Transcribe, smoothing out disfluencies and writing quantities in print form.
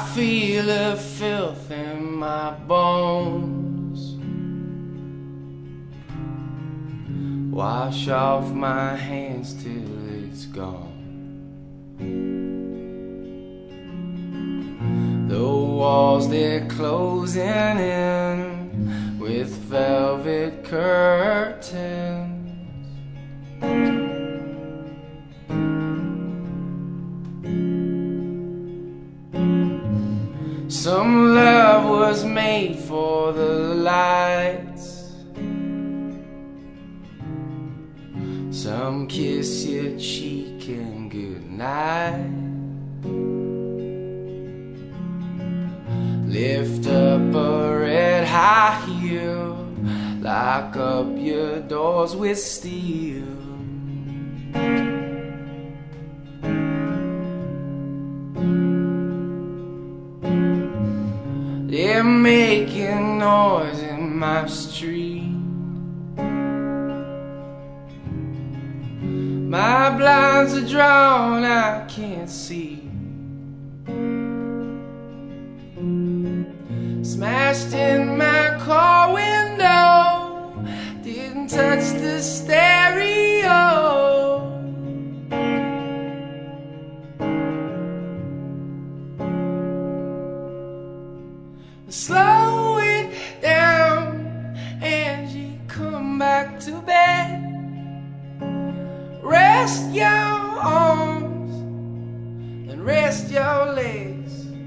I feel the filth in my bones. Wash off my hands till it's gone. The walls, they're closing in with velvet curtains. Some love was made for the lights. Some kiss your cheek and goodnight. Lift up a red high heel, lock up your doors with steel. They're making noise in my street. My blinds are drawn, I can't see. Smashed in my car window, didn't touch the stereo. Slow it down, Angie, come back to bed. Rest your arms and rest your legs.